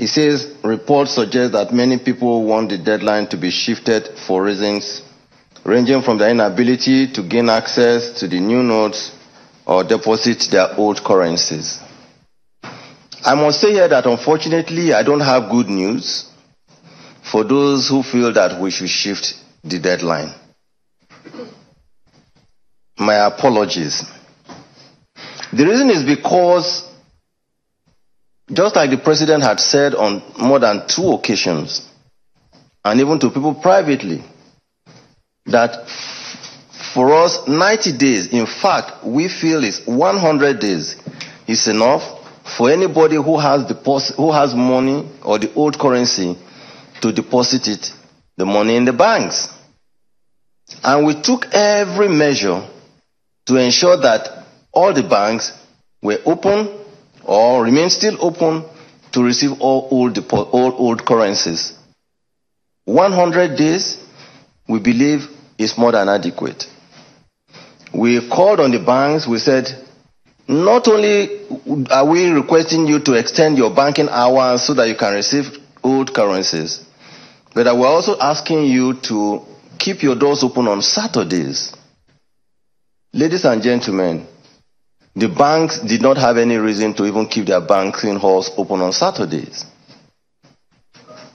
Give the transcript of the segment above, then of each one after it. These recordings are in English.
He says, reports suggest that many people want the deadline to be shifted for reasons ranging from their inability to gain access to the new notes or deposit their old currencies. I must say here that unfortunately I don't have good news for those who feel that we should shift the deadline. My apologies. The reason is because, just like the president had said on more than 2 occasions, and even to people privately, that for us 90 days, in fact, we feel is 100 days is enough for anybody who has money or the old currency to deposit it, the money in the banks. And we took every measure to ensure that all the banks were open or remain still open to receive all old currencies. 100 days, we believe, is more than adequate. We called on the banks, we said, not only are we requesting you to extend your banking hours so that you can receive old currencies, but we're also asking you to keep your doors open on Saturdays. Ladies and gentlemen, the banks did not have any reason to even keep their banking halls open on Saturdays.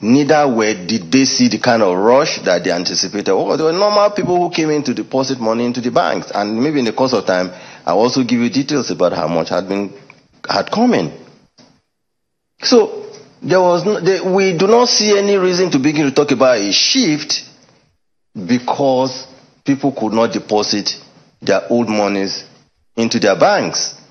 Neither did they see the kind of rush that they anticipated. Oh, there were normal people who came in to deposit money into the banks, and maybe in the course of time, I'll also give you details about how much had come in. So we do not see any reason to begin to talk about a shift because people could not deposit their old monies into their banks.